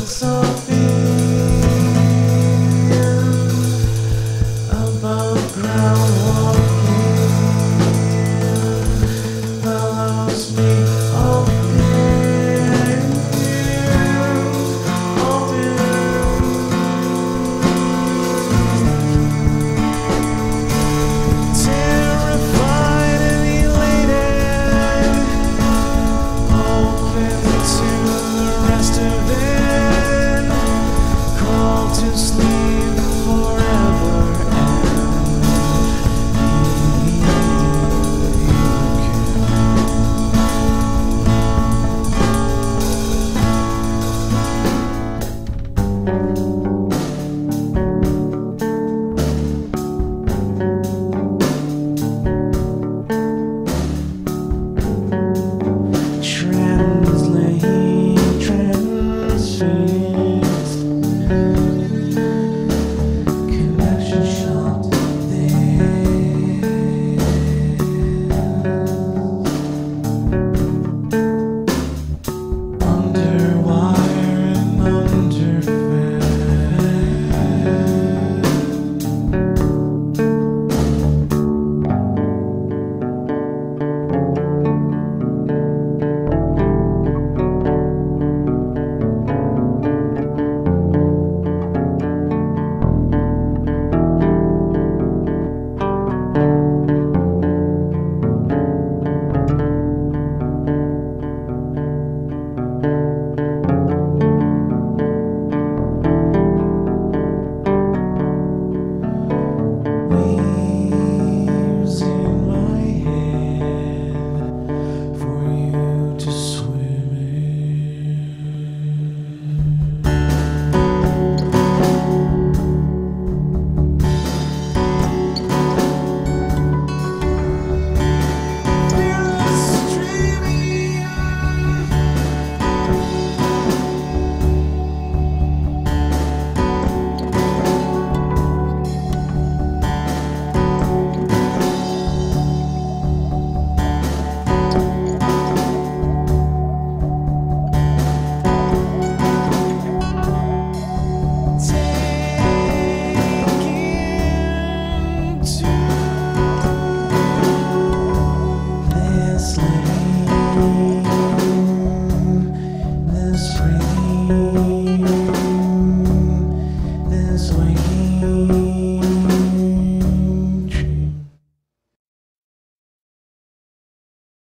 sense of being above ground walking that allows me all this way.